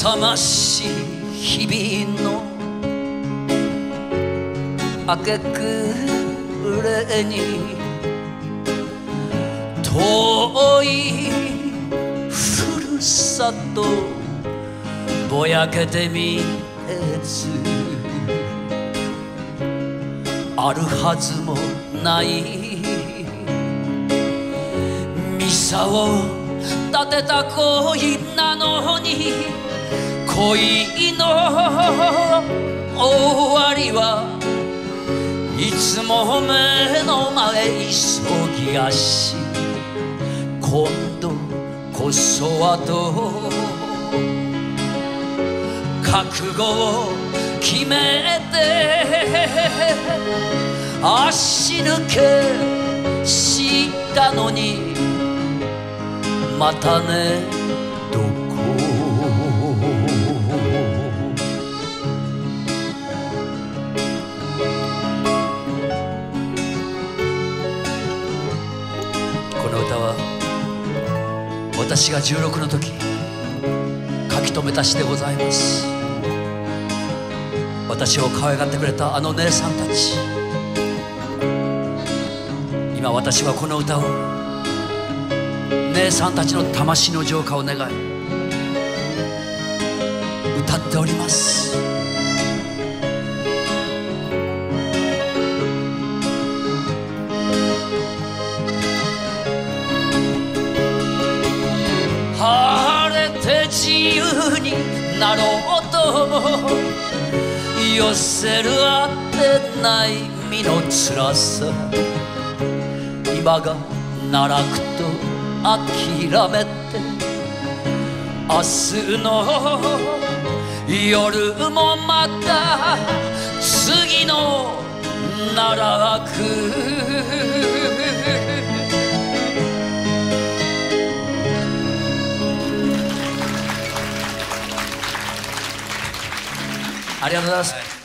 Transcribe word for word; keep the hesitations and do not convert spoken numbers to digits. さましい日々の明け暮れに遠いふるさとぼやけて見えずあるはずもない棹を立てた恋なのに恋の終わりはいつも目の前急ぎ足今度こそはと覚悟を決めて足抜けしたのにまたねどここの歌は私がじゅうろくの時書き留めた詩でございます。私を可愛がってくれたあの姉さんたち、今私はこの歌を姉さんたちの魂の浄化を願い歌っております。晴れて自由になろうと寄せるあてない身の辛さ、今が奈落と諦めて明日の夜もまた次の奈落、ありがとうございます。